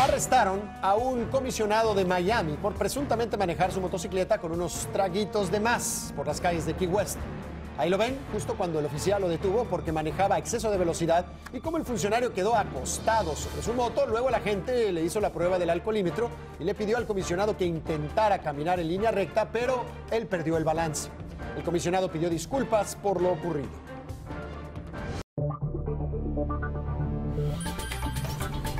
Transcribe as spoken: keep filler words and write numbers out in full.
Arrestaron a un comisionado de Miami por presuntamente manejar su motocicleta con unos traguitos de más por las calles de Key West. Ahí lo ven, justo cuando el oficial lo detuvo porque manejaba a exceso de velocidad y como el funcionario quedó acostado sobre su moto, luego la gente le hizo la prueba del alcoholímetro y le pidió al comisionado que intentara caminar en línea recta, pero él perdió el balance. El comisionado pidió disculpas por lo ocurrido.